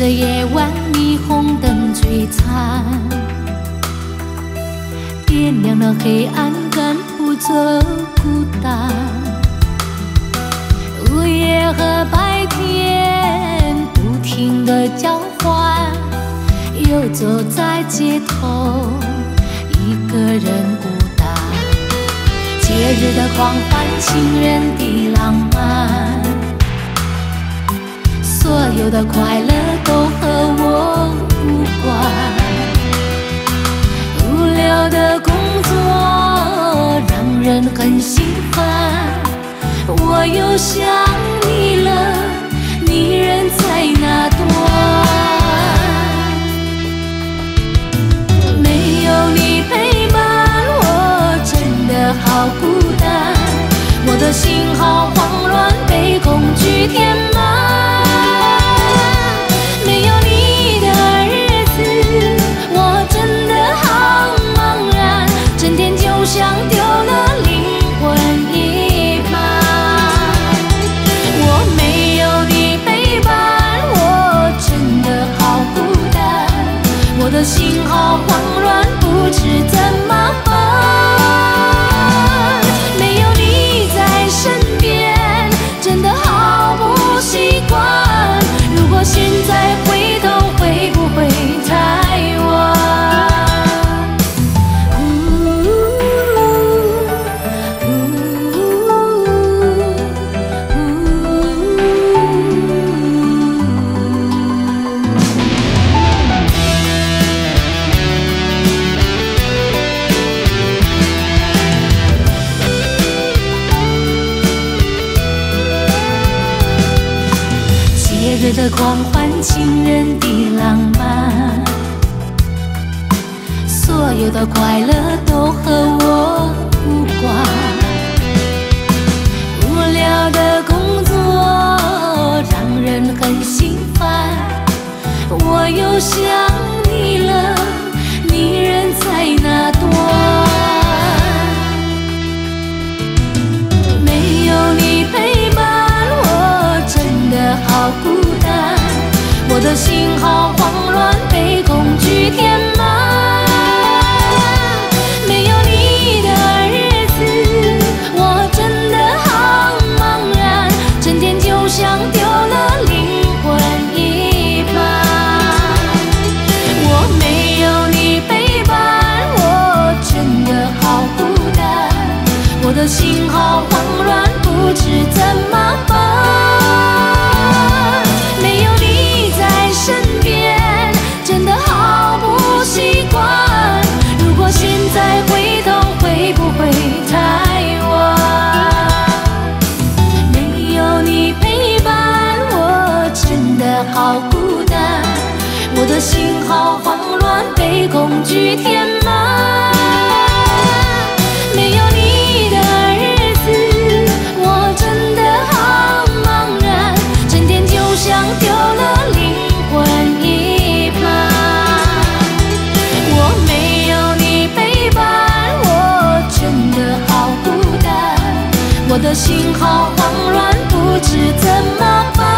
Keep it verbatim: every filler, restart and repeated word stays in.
的夜晚，霓虹灯璀璨，点亮了黑暗，赶不走孤单。午夜和白天不停地交换，游走在街头，一个人孤单。节日的狂欢，情人的浪漫。 所有的快乐都和我无关。无聊的工作让人很心烦，我又想你了，你人在哪端？没有你陪伴，我真的好孤单，我的心好慌乱，被恐惧填满。 心好慌乱，不知怎么办。没有你在身边，真的好不习惯。如果现在回头，会不会太晚？的狂欢，情人的浪漫，所有的快乐都和我无关。无聊的工作让人很心烦，我又想你了，你人在哪端？没有你陪伴，我真的好孤单。 我的心好慌乱，被恐惧填满。没有你的日子，我真的好茫然，整天就像丢了灵魂一般。我没有你陪伴，我真的好孤单，我的心好慌乱，不知怎么办。 身边真的好不习惯，如果现在回头，会不会太晚？没有你陪伴，我真的好孤单，我的心好慌乱，被恐惧填满。没有你的日子，我真的好茫然，整天就像丢了灵魂。 我的心好慌乱，不知怎么办。